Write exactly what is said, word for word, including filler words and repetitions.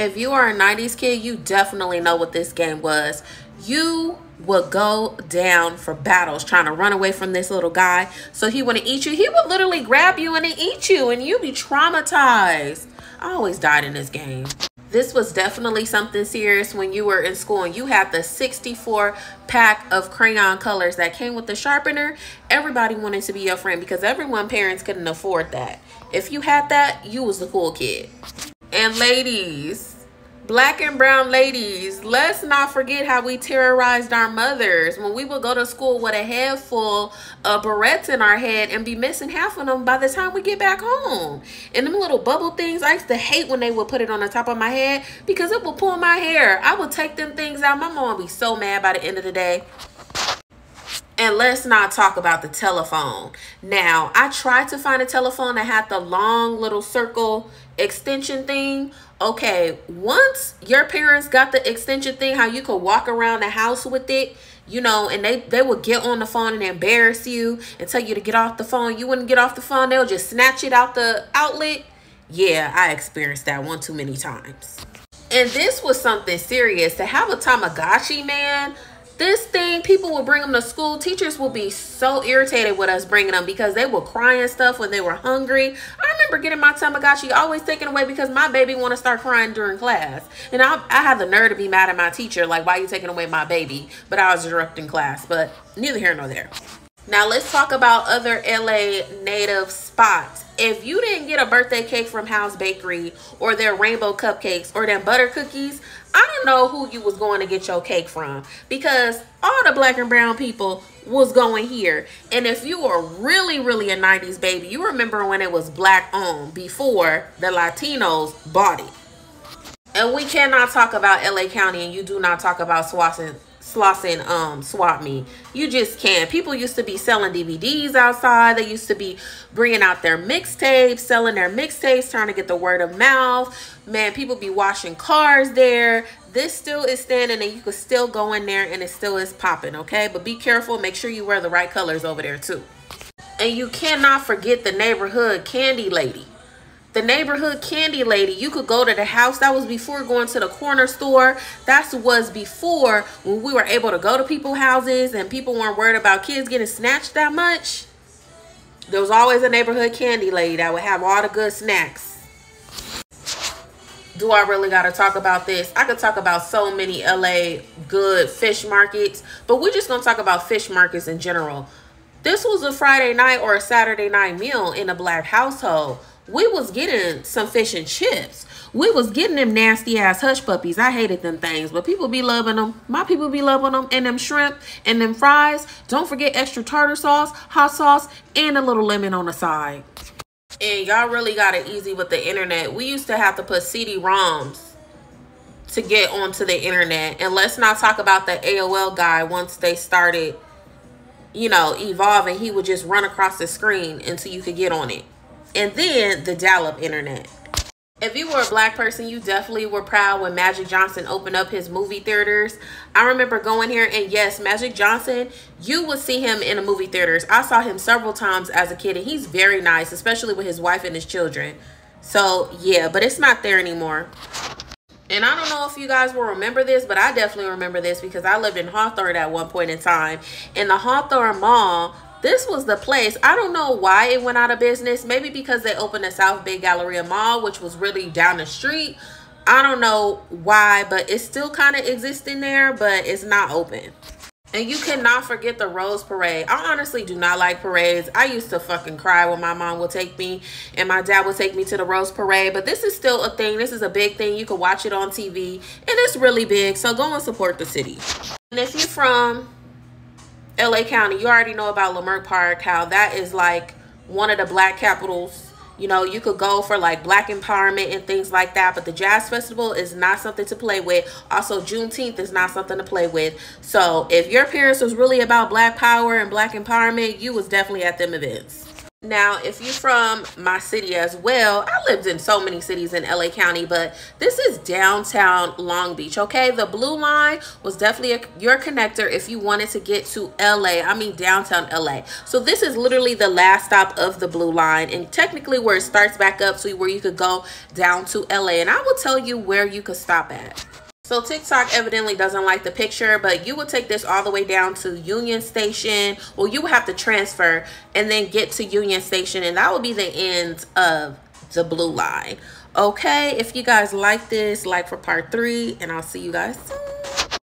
if you are a nineties kid, you definitely know what this game was. You would go down for battles trying to run away from this little guy. So he wouldn't eat you. He would literally grab you and eat you, and you'd be traumatized. I always died in this game. This was definitely something serious when you were in school and you had the sixty-four pack of crayon colors that came with the sharpener. Everybody wanted to be your friend because everyone's parents couldn't afford that. If you had that, you was the cool kid. And ladies, black and brown ladies, let's not forget how we terrorized our mothers when we would go to school with a head full of barrettes in our head and be missing half of them by the time we get back home. And them little bubble things, I used to hate when they would put it on the top of my head because it would pull my hair. I would take them things out. My mom would be so mad by the end of the day. And let's not talk about the telephone. Now, I tried to find a telephone that had the long little circle extension thing. Okay, once your parents got the extension thing, how you could walk around the house with it, you know, and they, they would get on the phone and embarrass you and tell you to get off the phone. You wouldn't get off the phone. They'll just snatch it out the outlet. Yeah, I experienced that one too many times. And this was something serious. To have a Tamagotchi, man, this thing, people would bring them to school. Teachers would be so irritated with us bringing them because they were crying stuff when they were hungry. I remember getting my Tamagotchi always taken away because my baby want to start crying during class. And I, I had the nerve to be mad at my teacher, like, why are you taking away my baby? But I was interrupting class, but neither here nor there. Now let's talk about other L A native spots. If you didn't get a birthday cake from House Bakery or their rainbow cupcakes or their butter cookies, I don't know who you was going to get your cake from, because all the black and brown people was going here. And if you were really, really a nineties baby, you remember when it was black owned before the Latinos bought it. And we cannot talk about L A County and you do not talk about Slauson, Slauson um, Swap Meet. You just can't. People used to be selling D V Ds outside. They used to be bringing out their mixtapes, selling their mixtapes, trying to get the word of mouth. Man, people be washing cars there. This still is standing and you could still go in there and it still is popping, okay? But be careful. Make sure you wear the right colors over there too. And you cannot forget the neighborhood candy lady. The neighborhood candy lady, you could go to the house. That was before going to the corner store. That was before when we were able to go to people's houses and people weren't worried about kids getting snatched that much. There was always a neighborhood candy lady that would have all the good snacks. Do I really got to talk about this? I could talk about so many L A good fish markets, but we're just going to talk about fish markets in general. This was a Friday night or a Saturday night meal in a black household. We was getting some fish and chips. We was getting them nasty ass hush puppies. I hated them things, but people be loving them. My people be loving them. And them shrimp and them fries. Don't forget extra tartar sauce, hot sauce, and a little lemon on the side. And y'all really got it easy with the internet. We used to have to put C D ROMs to get onto the internet. And let's not talk about the A O L guy once they started, you know, evolving. He would just run across the screen until you could get on it. And then the dial-up internet. If you were a black person, you definitely were proud when Magic Johnson opened up his movie theaters. I remember going here, and yes, Magic Johnson, you would see him in the movie theaters. I saw him several times as a kid, and he's very nice, especially with his wife and his children. So yeah, but it's not there anymore. And I don't know if you guys will remember this, but I definitely remember this because I lived in Hawthorne at one point in time. In the Hawthorne Mall, this was the place. I don't know why it went out of business. Maybe because they opened the South Bay Galleria Mall, which was really down the street. I don't know why, but it's still kind of existing there, but it's not open. And you cannot forget the Rose Parade. I honestly do not like parades. I used to fucking cry when my mom would take me and my dad would take me to the Rose Parade. But this is still a thing. This is a big thing. You can watch it on T V. And it's really big. So go and support the city. And if you're from L A County, you already know about La Merk Park, how that is like one of the black capitals. You know, you could go for like black empowerment and things like that, but the Jazz Festival is not something to play with. Also, Juneteenth is not something to play with. So if your parents was really about black power and black empowerment, you was definitely at them events. Now, if you're from my city as well, I lived in so many cities in L A County, but this is downtown Long Beach, okay? The blue line was definitely a, your connector if you wanted to get to L A, I mean downtown L A. So this is literally the last stop of the blue line and technically where it starts back up to where you could go down to L A. And I will tell you where you could stop at. So TikTok evidently doesn't like the picture, but you would take this all the way down to Union Station. Well, you would have to transfer and then get to Union Station, and that would be the end of the blue line. Okay, if you guys like this, like for part three, and I'll see you guys soon.